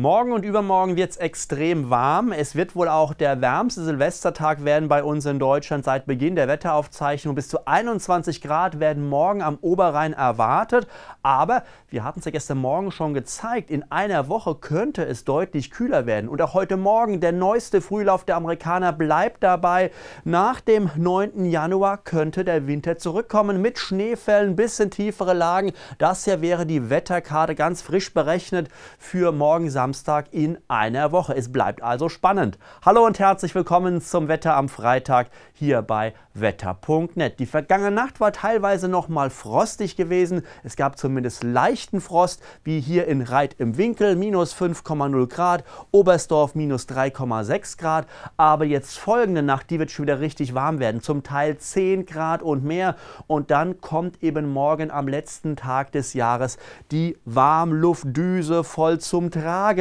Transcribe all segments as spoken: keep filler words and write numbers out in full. Morgen und übermorgen wird es extrem warm. Es wird wohl auch der wärmste Silvestertag werden bei uns in Deutschland seit Beginn der Wetteraufzeichnung. Bis zu einundzwanzig Grad werden morgen am Oberrhein erwartet. Aber wir hatten es ja gestern Morgen schon gezeigt, in einer Woche könnte es deutlich kühler werden. Und auch heute Morgen, der neueste Frühlauf der Amerikaner bleibt dabei. Nach dem neunten Januar könnte der Winter zurückkommen mit Schneefällen bis in tiefere Lagen. Das hier wäre die Wetterkarte ganz frisch berechnet für morgen Samstag. Samstag in einer Woche. Es bleibt also spannend. Hallo und herzlich willkommen zum Wetter am Freitag hier bei wetter punkt net. Die vergangene Nacht war teilweise noch mal frostig gewesen. Es gab zumindest leichten Frost, wie hier in Reit im Winkel, minus fünf Komma null Grad, Oberstdorf minus drei Komma sechs Grad. Aber jetzt folgende Nacht, die wird schon wieder richtig warm werden, zum Teil zehn Grad und mehr. Und dann kommt eben morgen am letzten Tag des Jahres die Warmluftdüse voll zum Tragen.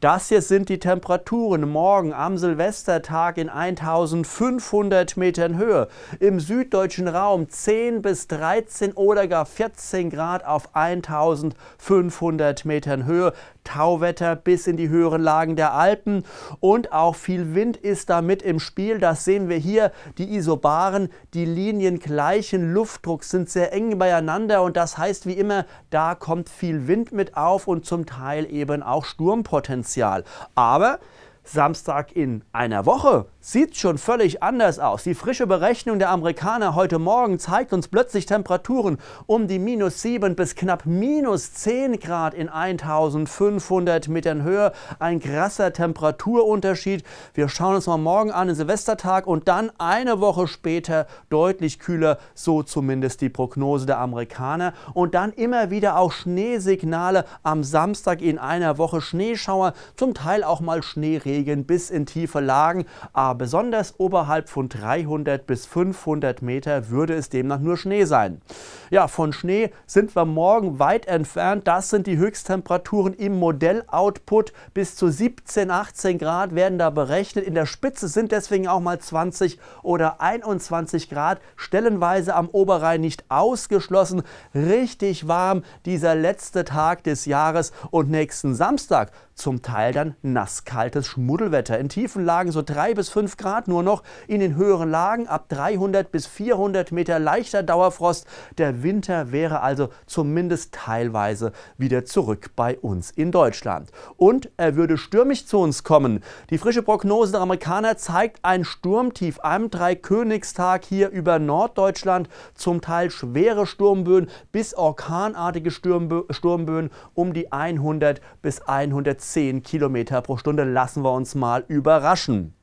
Das hier sind die Temperaturen morgen am Silvestertag in eintausendfünfhundert Metern Höhe. Im süddeutschen Raum zehn bis dreizehn oder gar vierzehn Grad auf eintausendfünfhundert Metern Höhe. Tauwetter bis in die höheren Lagen der Alpen und auch viel Wind ist damit im Spiel. Das sehen wir hier. Die Isobaren, die Linien gleichen Luftdrucks sind sehr eng beieinander und das heißt wie immer, da kommt viel Wind mit auf und zum Teil eben auch Sturm. Potenzial. Aber Samstag in einer Woche sieht schon völlig anders aus. Die frische Berechnung der Amerikaner heute Morgen zeigt uns plötzlich Temperaturen um die minus sieben bis knapp minus zehn Grad in eintausendfünfhundert Metern Höhe. Ein krasser Temperaturunterschied. Wir schauen uns mal morgen an, den Silvestertag und dann eine Woche später deutlich kühler, so zumindest die Prognose der Amerikaner. Und dann immer wieder auch Schneesignale am Samstag in einer Woche. Schneeschauer, zum Teil auch mal Schneeregen bis in tiefe Lagen, aber besonders oberhalb von dreihundert bis fünfhundert Meter würde es demnach nur Schnee sein. Ja, von Schnee sind wir morgen weit entfernt. Das sind die Höchsttemperaturen im Modelloutput. Bis zu siebzehn, achtzehn Grad werden da berechnet. In der Spitze sind deswegen auch mal zwanzig oder einundzwanzig Grad, stellenweise am Oberrhein nicht ausgeschlossen. Richtig warm, dieser letzte Tag des Jahres und nächsten Samstag zum Teil dann nasskaltes Schmuddelwetter. In tiefen Lagen so drei bis fünf Grad nur noch, in den höheren Lagen ab dreihundert bis vierhundert Meter leichter Dauerfrost. Der Winter wäre also zumindest teilweise wieder zurück bei uns in Deutschland. Und er würde stürmisch zu uns kommen. Die frische Prognose der Amerikaner zeigt ein Sturmtief am Dreikönigstag hier über Norddeutschland. Zum Teil schwere Sturmböen bis orkanartige Sturmbö- Sturmböen um die hundert bis hundertzehn Kilometer pro Stunde. Lassen wir uns mal überraschen.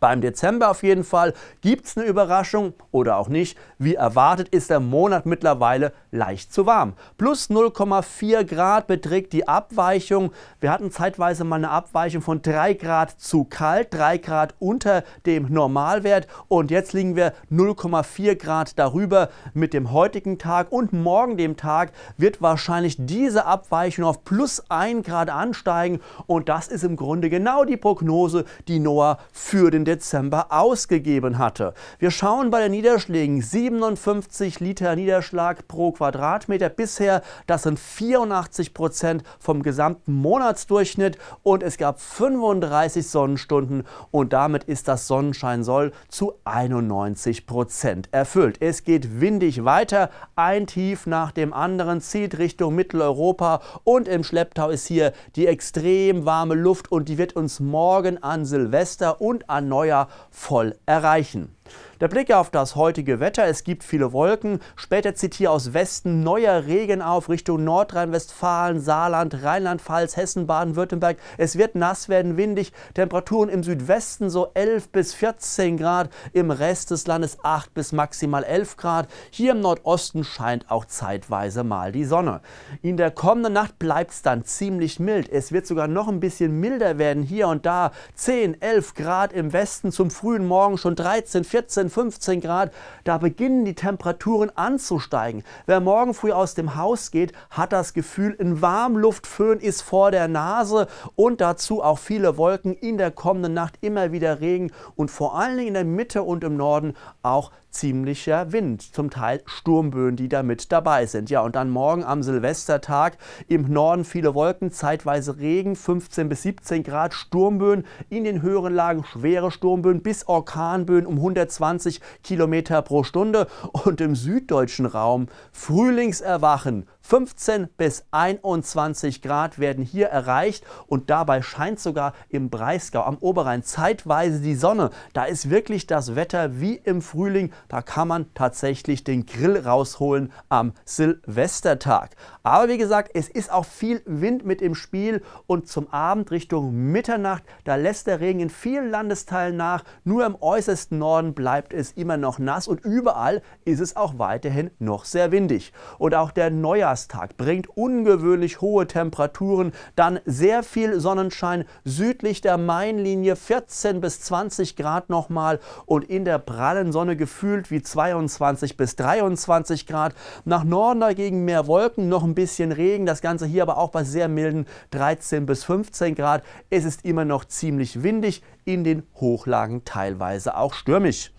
Beim Dezember auf jeden Fall gibt es eine Überraschung oder auch nicht. Wie erwartet ist der Monat mittlerweile leicht zu warm. Plus null Komma vier Grad beträgt die Abweichung. Wir hatten zeitweise mal eine Abweichung von drei Grad zu kalt, drei Grad unter dem Normalwert und jetzt liegen wir null Komma vier Grad darüber mit dem heutigen Tag und morgen dem Tag wird wahrscheinlich diese Abweichung auf plus ein Grad ansteigen und das ist im Grunde genau die Prognose, die NOAA für den Dezember ausgegeben hatte. Wir schauen bei den Niederschlägen, siebenundfünfzig Liter Niederschlag pro Quadratmeter bisher, das sind vierundachtzig Prozent vom gesamten Monatsdurchschnitt und es gab fünfunddreißig Sonnenstunden und damit ist das Sonnenscheinsoll zu einundneunzig Prozent erfüllt. Es geht windig weiter, ein Tief nach dem anderen zieht Richtung Mitteleuropa und im Schlepptau ist hier die extrem warme Luft und die wird uns morgen an Silvester und an Neujahr voll erreichen. Der Blick auf das heutige Wetter, es gibt viele Wolken, später zieht hier aus Westen neuer Regen auf Richtung Nordrhein-Westfalen, Saarland, Rheinland-Pfalz, Hessen, Baden-Württemberg. Es wird nass werden, windig, Temperaturen im Südwesten so elf bis vierzehn Grad, im Rest des Landes acht bis maximal elf Grad. Hier im Nordosten scheint auch zeitweise mal die Sonne. In der kommenden Nacht bleibt es dann ziemlich mild, es wird sogar noch ein bisschen milder werden hier und da. zehn, elf Grad im Westen, zum frühen Morgen schon dreizehn, vierzehn, fünfzehn Grad, da beginnen die Temperaturen anzusteigen. Wer morgen früh aus dem Haus geht, hat das Gefühl, ein Warmluftföhn ist vor der Nase und dazu auch viele Wolken, in der kommenden Nacht immer wieder Regen und vor allen Dingen in der Mitte und im Norden auch ziemlicher Wind, zum Teil Sturmböen, die da mit dabei sind. Ja, und dann morgen am Silvestertag im Norden viele Wolken, zeitweise Regen, fünfzehn bis siebzehn Grad, Sturmböen, in den höheren Lagen schwere Sturmböen bis Orkanböen um hundertzwanzig Kilometer pro Stunde. Und im süddeutschen Raum Frühlingserwachen, fünfzehn bis einundzwanzig Grad werden hier erreicht und dabei scheint sogar im Breisgau am Oberrhein zeitweise die Sonne. Da ist wirklich das Wetter wie im Frühling. Da kann man tatsächlich den Grill rausholen am Silvestertag. Aber wie gesagt, es ist auch viel Wind mit im Spiel und zum Abend Richtung Mitternacht, da lässt der Regen in vielen Landesteilen nach. Nur im äußersten Norden bleibt es immer noch nass und überall ist es auch weiterhin noch sehr windig. Und auch der Neujahrstag bringt ungewöhnlich hohe Temperaturen, dann sehr viel Sonnenschein südlich der Mainlinie, vierzehn bis zwanzig Grad nochmal und in der prallen Sonne gefühlt wie zweiundzwanzig bis dreiundzwanzig Grad. Nach Norden dagegen mehr Wolken, noch ein bisschen Regen, das Ganze hier aber auch bei sehr milden dreizehn bis fünfzehn Grad. Es ist immer noch ziemlich windig, in den Hochlagen teilweise auch stürmisch.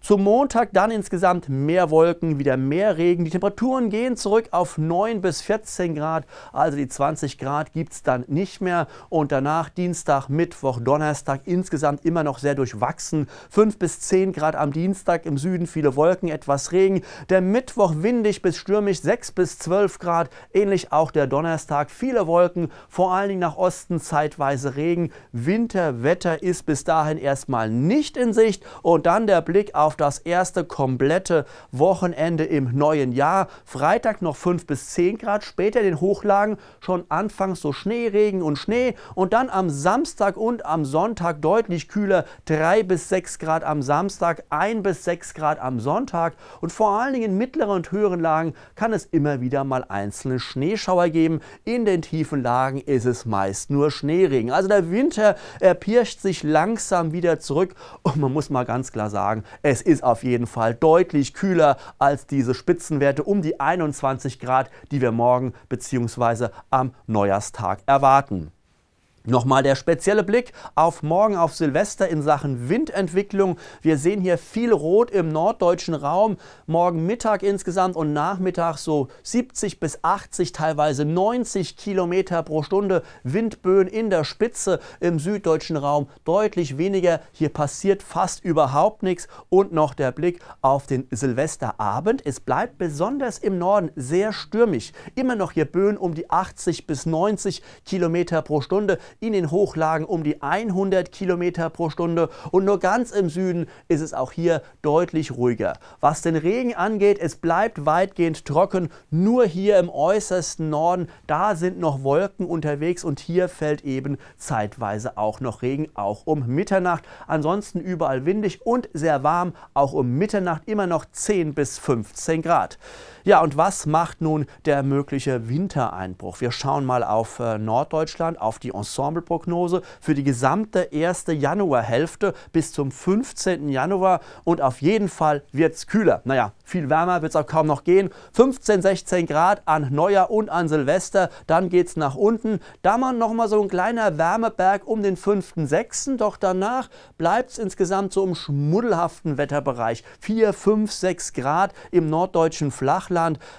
Zum Montag dann insgesamt mehr Wolken, wieder mehr Regen. Die Temperaturen gehen zurück auf neun bis vierzehn Grad, also die zwanzig Grad gibt es dann nicht mehr. Und danach Dienstag, Mittwoch, Donnerstag insgesamt immer noch sehr durchwachsen. fünf bis zehn Grad am Dienstag, im Süden viele Wolken, etwas Regen. Der Mittwoch windig bis stürmisch, sechs bis zwölf Grad. Ähnlich auch der Donnerstag, viele Wolken, vor allen Dingen nach Osten zeitweise Regen. Winterwetter ist bis dahin erstmal nicht in Sicht. Und dann der Blick auf Auf das erste komplette Wochenende im neuen Jahr. Freitag noch fünf bis zehn Grad, später in den Hochlagen schon anfangs so Schneeregen und Schnee und dann am Samstag und am Sonntag deutlich kühler, drei bis sechs Grad am Samstag, ein bis sechs Grad am Sonntag und vor allen Dingen in mittleren und höheren Lagen kann es immer wieder mal einzelne Schneeschauer geben. In den tiefen Lagen ist es meist nur Schneeregen. Also der Winter pirscht sich langsam wieder zurück und man muss mal ganz klar sagen, es ist auf jeden Fall deutlich kühler als diese Spitzenwerte um die einundzwanzig Grad, die wir morgen bzw. am Neujahrstag erwarten. Nochmal der spezielle Blick auf morgen, auf Silvester in Sachen Windentwicklung. Wir sehen hier viel Rot im norddeutschen Raum. Morgen Mittag insgesamt und Nachmittag so siebzig bis achtzig, teilweise neunzig Kilometer pro Stunde. Windböen in der Spitze im süddeutschen Raum deutlich weniger. Hier passiert fast überhaupt nichts. Und noch der Blick auf den Silvesterabend. Es bleibt besonders im Norden sehr stürmisch. Immer noch hier Böen um die achtzig bis neunzig Kilometer pro Stunde. In den Hochlagen um die hundert Kilometer pro Stunde und nur ganz im Süden ist es auch hier deutlich ruhiger. Was den Regen angeht, es bleibt weitgehend trocken, nur hier im äußersten Norden, da sind noch Wolken unterwegs und hier fällt eben zeitweise auch noch Regen, auch um Mitternacht. Ansonsten überall windig und sehr warm, auch um Mitternacht immer noch zehn bis fünfzehn Grad. Ja, und was macht nun der mögliche Wintereinbruch? Wir schauen mal auf äh, Norddeutschland, auf die Ensembleprognose für die gesamte erste Januarhälfte bis zum fünfzehnten Januar und auf jeden Fall wird es kühler. Naja, viel wärmer wird es auch kaum noch gehen. fünfzehn, sechzehn Grad an Neujahr und an Silvester, dann geht es nach unten. Da man nochmal so ein kleiner Wärmeberg um den fünften sechsten Doch danach bleibt es insgesamt so im schmuddelhaften Wetterbereich. vier, fünf, sechs Grad im norddeutschen Flachland.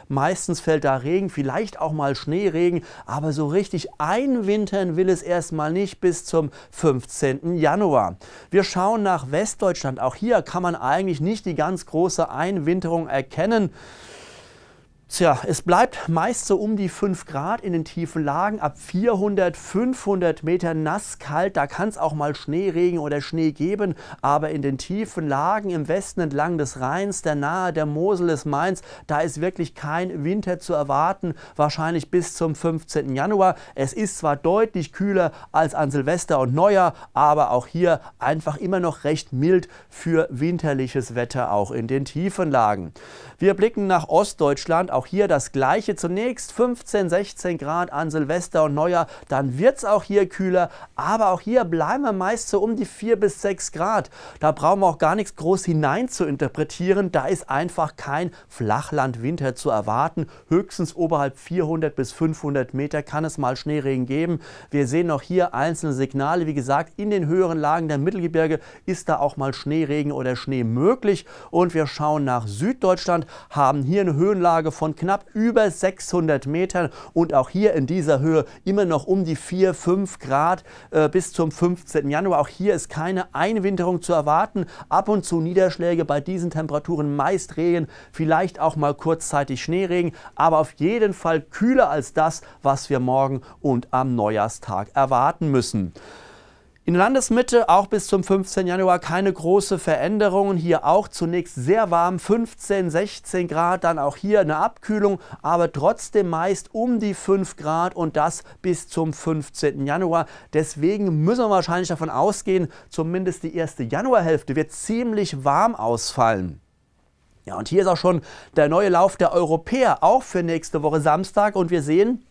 Meistens fällt da Regen, vielleicht auch mal Schneeregen, aber so richtig einwintern will es erstmal nicht bis zum fünfzehnten Januar. Wir schauen nach Westdeutschland. Auch hier kann man eigentlich nicht die ganz große Einwinterung erkennen. Tja, es bleibt meist so um die fünf Grad in den tiefen Lagen, ab vierhundert, fünfhundert Meter nass, kalt, da kann es auch mal Schneeregen oder Schnee geben, aber in den tiefen Lagen im Westen entlang des Rheins, der Nahe, der Mosel, des Mainz, da ist wirklich kein Winter zu erwarten, wahrscheinlich bis zum fünfzehnten Januar. Es ist zwar deutlich kühler als an Silvester und Neujahr, aber auch hier einfach immer noch recht mild für winterliches Wetter, auch in den tiefen Lagen. Wir blicken nach Ostdeutschland, auch auch hier das Gleiche. Zunächst fünfzehn, sechzehn Grad an Silvester und Neujahr, dann wird es auch hier kühler, aber auch hier bleiben wir meist so um die vier bis sechs Grad. Da brauchen wir auch gar nichts groß hinein zu interpretieren, da ist einfach kein Flachlandwinter zu erwarten. Höchstens oberhalb vierhundert bis fünfhundert Meter kann es mal Schneeregen geben. Wir sehen auch hier einzelne Signale, wie gesagt, in den höheren Lagen der Mittelgebirge ist da auch mal Schneeregen oder Schnee möglich. Und wir schauen nach Süddeutschland, haben hier eine Höhenlage von knapp über sechshundert Metern und auch hier in dieser Höhe immer noch um die vier, fünf Grad äh, bis zum fünfzehnten Januar. Auch hier ist keine Einwinterung zu erwarten. Ab und zu Niederschläge bei diesen Temperaturen, meist Regen, vielleicht auch mal kurzzeitig Schneeregen, aber auf jeden Fall kühler als das, was wir morgen und am Neujahrstag erwarten müssen. In der Landesmitte auch bis zum fünfzehnten Januar keine große Veränderungen. Hier auch zunächst sehr warm, fünfzehn, sechzehn Grad, dann auch hier eine Abkühlung, aber trotzdem meist um die fünf Grad und das bis zum fünfzehnten Januar. Deswegen müssen wir wahrscheinlich davon ausgehen, zumindest die erste Januarhälfte wird ziemlich warm ausfallen. Ja, und hier ist auch schon der neue Lauf der Europäer, auch für nächste Woche Samstag. Und wir sehen,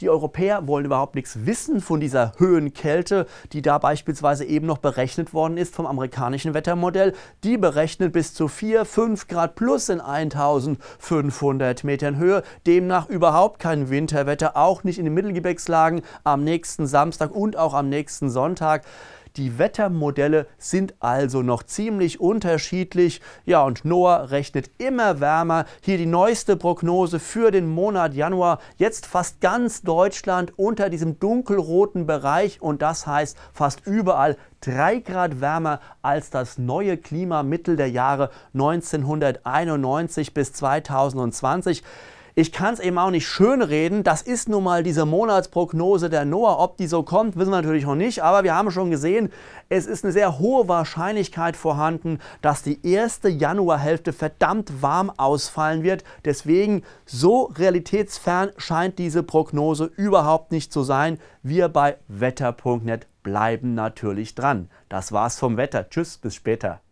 die Europäer wollen überhaupt nichts wissen von dieser Höhenkälte, die da beispielsweise eben noch berechnet worden ist vom amerikanischen Wettermodell. Die berechnet bis zu vier, fünf Grad plus in eintausendfünfhundert Metern Höhe. Demnach überhaupt kein Winterwetter, auch nicht in den Mittelgebirgslagen am nächsten Samstag und auch am nächsten Sonntag. Die Wettermodelle sind also noch ziemlich unterschiedlich. Ja, und NOAA rechnet immer wärmer. Hier die neueste Prognose für den Monat Januar. Jetzt fast ganz Deutschland unter diesem dunkelroten Bereich und das heißt fast überall drei Grad wärmer als das neue Klimamittel der Jahre neunzehnhunderteinundneunzig bis zweitausendzwanzig. Ich kann es eben auch nicht schönreden, das ist nun mal diese Monatsprognose der NOAA. Ob die so kommt, wissen wir natürlich noch nicht, aber wir haben schon gesehen, es ist eine sehr hohe Wahrscheinlichkeit vorhanden, dass die erste Januarhälfte verdammt warm ausfallen wird. Deswegen, so realitätsfern scheint diese Prognose überhaupt nicht zu sein. Wir bei wetter punkt net bleiben natürlich dran. Das war's vom Wetter. Tschüss, bis später.